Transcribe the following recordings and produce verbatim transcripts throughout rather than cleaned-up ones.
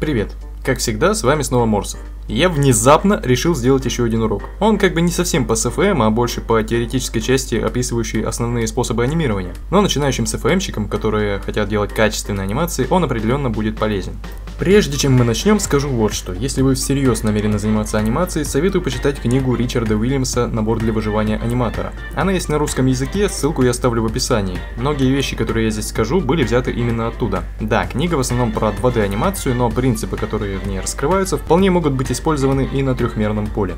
Привет, как всегда, с вами снова Морсов. Я внезапно решил сделать еще один урок. Он как бы не совсем по эс эф эм, а больше по теоретической части, описывающей основные способы анимирования. Но начинающим эс эф эм-щикам, которые хотят делать качественные анимации, он определенно будет полезен. Прежде чем мы начнем, скажу вот что. Если вы всерьез намерены заниматься анимацией, советую почитать книгу Ричарда Уильямса «Набор для выживания аниматора». Она есть на русском языке, ссылку я оставлю в описании. Многие вещи, которые я здесь скажу, были взяты именно оттуда. Да, книга в основном про два дэ анимацию, но принципы, которые в ней раскрываются, вполне могут быть использованы и на трехмерном поле.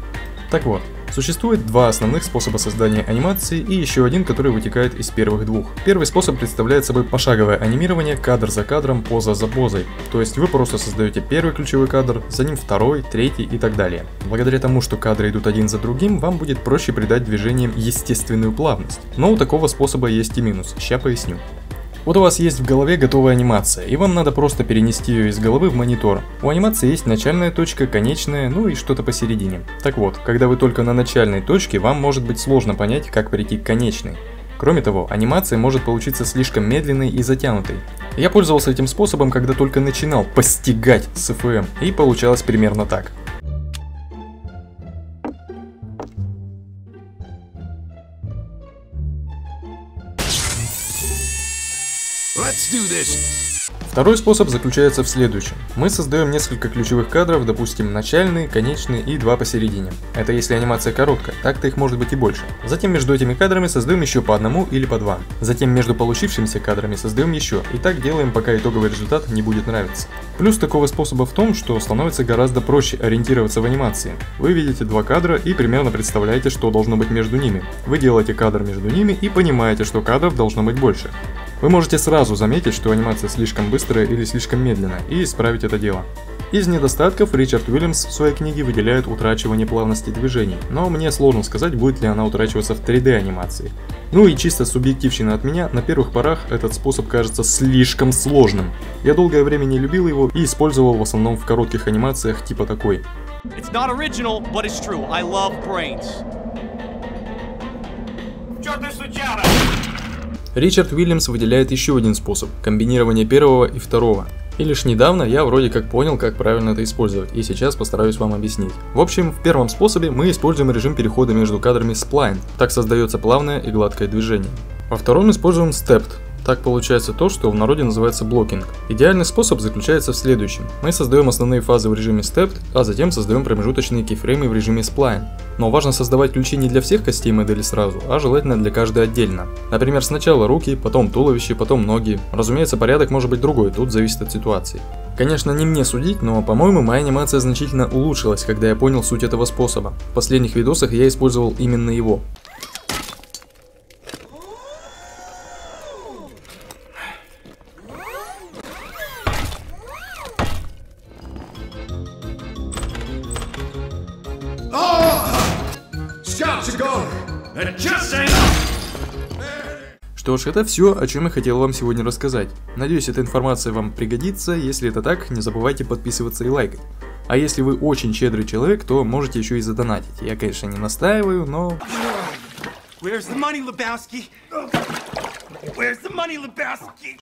Так вот. Существует два основных способа создания анимации и еще один, который вытекает из первых двух. Первый способ представляет собой пошаговое анимирование кадр за кадром, поза за позой. То есть вы просто создаете первый ключевой кадр, за ним второй, третий и так далее. Благодаря тому, что кадры идут один за другим, вам будет проще придать движениям естественную плавность. Но у такого способа есть и минус, сейчас поясню. Вот у вас есть в голове готовая анимация, и вам надо просто перенести ее из головы в монитор. У анимации есть начальная точка, конечная, ну и что-то посередине. Так вот, когда вы только на начальной точке, вам может быть сложно понять, как перейти к конечной. Кроме того, анимация может получиться слишком медленной и затянутой. Я пользовался этим способом, когда только начинал постигать эс эф эм, и получалось примерно так. Let's do this. Второй способ заключается в следующем. Мы создаем несколько ключевых кадров, допустим, начальный, конечный и два посередине. Это если анимация короткая, так-то их может быть и больше. Затем между этими кадрами создаем еще по одному или по два. Затем между получившимися кадрами создаем еще. И так делаем, пока итоговый результат не будет нравиться. Плюс такого способа в том, что становится гораздо проще ориентироваться в анимации. Вы видите два кадра и примерно представляете, что должно быть между ними. Вы делаете кадр между ними и понимаете, что кадров должно быть больше. Вы можете сразу заметить, что анимация слишком быстрая или слишком медленная, и исправить это дело. Из недостатков Ричард Уильямс в своей книге выделяет утрачивание плавности движений, но мне сложно сказать, будет ли она утрачиваться в три дэ анимации. Ну и чисто субъективщина от меня, на первых порах этот способ кажется слишком сложным. Я долгое время не любил его и использовал в основном в коротких анимациях типа такой. Ричард Уильямс выделяет еще один способ – комбинирование первого и второго. И лишь недавно я вроде как понял, как правильно это использовать, и сейчас постараюсь вам объяснить. В общем, в первом способе мы используем режим перехода между кадрами Spline, так создается плавное и гладкое движение. Во втором используем Stepped. Так получается то, что в народе называется блокинг. Идеальный способ заключается в следующем. Мы создаем основные фазы в режиме Stepped, а затем создаем промежуточные кейфреймы в режиме Spline. Но важно создавать ключи не для всех костей модели сразу, а желательно для каждой отдельно. Например, сначала руки, потом туловище, потом ноги. Разумеется, порядок может быть другой, тут зависит от ситуации. Конечно, не мне судить, но, по-моему, моя анимация значительно улучшилась, когда я понял суть этого способа. В последних видосах я использовал именно его. Что ж, это все, о чем я хотел вам сегодня рассказать. Надеюсь, эта информация вам пригодится. Если это так, не забывайте подписываться и лайкать. А если вы очень щедрый человек, то можете еще и задонатить. Я, конечно, не настаиваю, но... Where's the money, Lebowski? Where's the money, Lebowski?